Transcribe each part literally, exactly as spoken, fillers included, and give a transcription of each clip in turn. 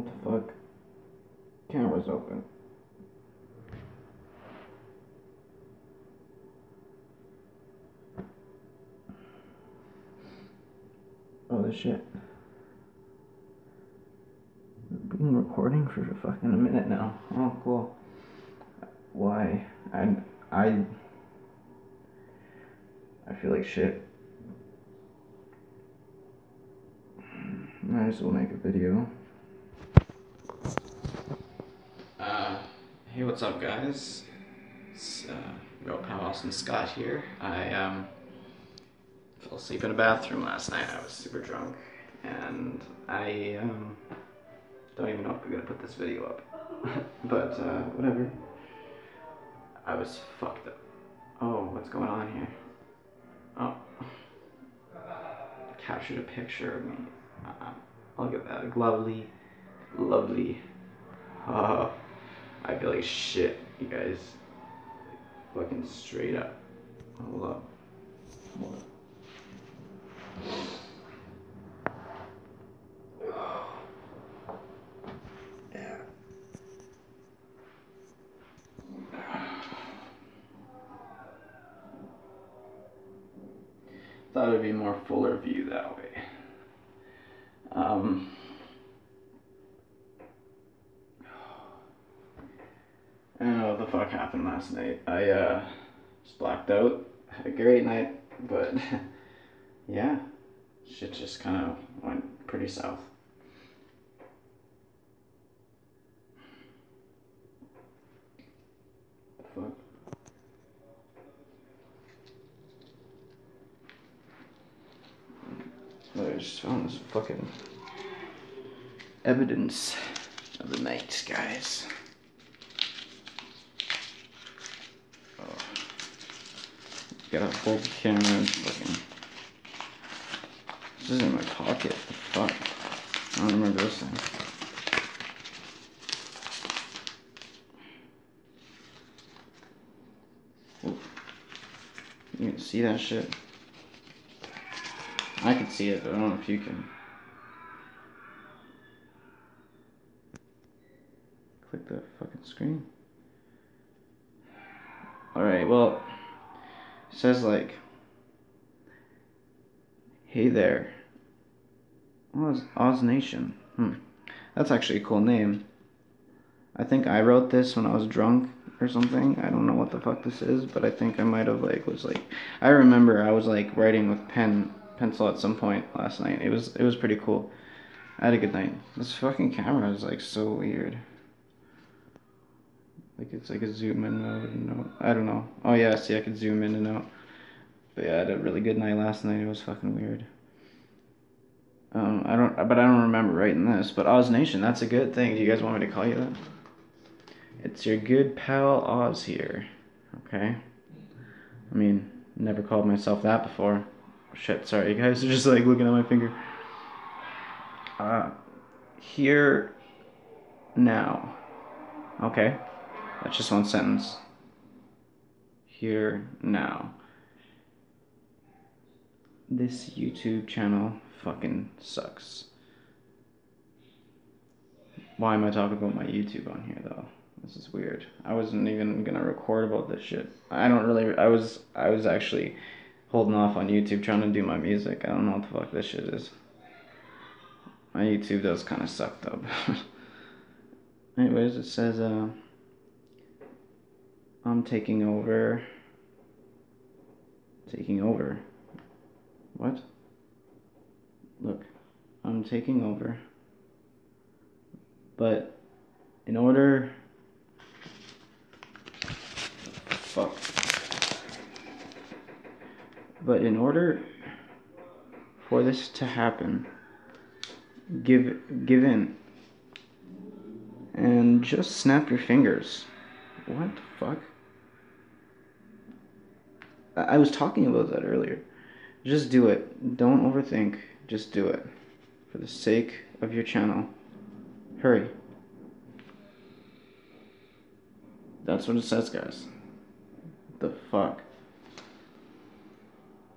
What the fuck? Camera's open. Oh, this shit. I've been recording for fucking a minute now. Oh, cool. Why? I... I... I feel like shit. Might as well make a video. Uh, hey, what's up, guys? It's, uh, your old pal Austin Scott here. I, um, fell asleep in a bathroom last night. I was super drunk, and I, um, don't even know if we're gonna put this video up. But, uh, whatever. I was fucked up. Oh, what's going on here? Oh. I captured a picture of me. Uh, look at that, lovely, lovely. Uh, I feel like shit, you guys. Fucking straight up. Hold up. Hold up. Yeah. Thought it'd be more fuller view that way. Um, I don't know what the fuck happened last night. I, uh, just blacked out, had a great night, but, yeah, shit just kind of went pretty south. Fuck. I just found this fucking evidence of the night, guys. Oh. Got a whole camera fucking. This is in my pocket. What the fuck? I don't remember this thing. Ooh. You can see that shit. I can see it, but I don't know if you can. Click that fucking screen. Alright, well, it says like, hey there, Oz, Oz Nation. Hmm. That's actually a cool name. I think I wrote this when I was drunk or something. I don't know what the fuck this is, but I think I might have like, was like, I remember I was like writing with pen. pencil at some point last night. It was it was pretty cool. I had a good night. This fucking camera is like so weird. Like it's like a zoom in and out. I don't know. Oh yeah, see I could zoom in and out. But yeah, I had a really good night last night. It was fucking weird. Um, I don't. But I don't remember writing this. But Oz Nation, that's a good thing. Do you guys want me to call you that? It's your good pal Oz here. Okay. I mean, never called myself that before. Shit, sorry, you guys are just like looking at my finger. Uh, here now. Okay, that's just one sentence. Here now. This YouTube channel fucking sucks. Why am I talking about my YouTube on here though? This is weird. I wasn't even gonna record about this shit. I don't really. I was. I was actually. Holding off on YouTube, trying to do my music. I don't know what the fuck this shit is. My YouTube does kind of suck though. Anyways, it says, uh, I'm taking over. Taking over. What? Look, I'm taking over. But, in order... Fuck. But in order for this to happen, give give in and just snap your fingers. What the fuck? I was talking about that earlier. Just do it. Don't overthink. Just do it. For the sake of your channel. Hurry. That's what it says, guys. The fuck?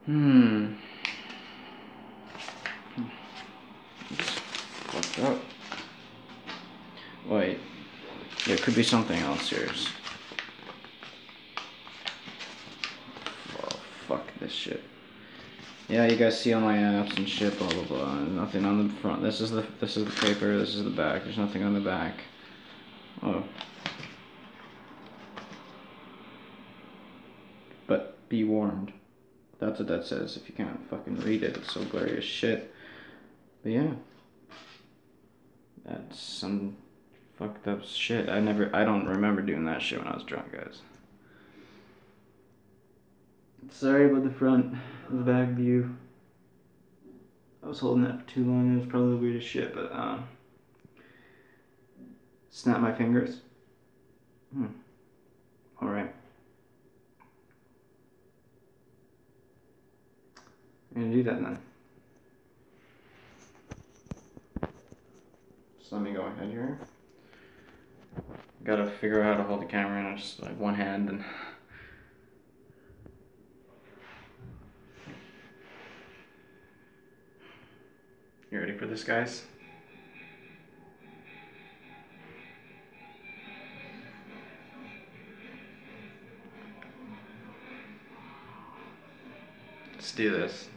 Hmm. It's fucked up. could be something else here. Oh, fuck this shit. Yeah, you guys see all my apps and shit, blah blah blah. Nothing on the front. This is the this is the paper. This is the back. There's nothing on the back. Oh. But be warned. That's what that says. If you can't fucking read it, it's so blurry as shit. But yeah, that's some fucked up shit. I never. I don't remember doing that shit when I was drunk, guys. Sorry about the front, the back view. I was holding that for too long. It was probably the weirdest shit, but um, snap my fingers. Hmm. All right. I'm gonna do that then. So let me go ahead here. Gotta figure out how to hold the camera in just like one hand and. You ready for this, guys? Let's do this.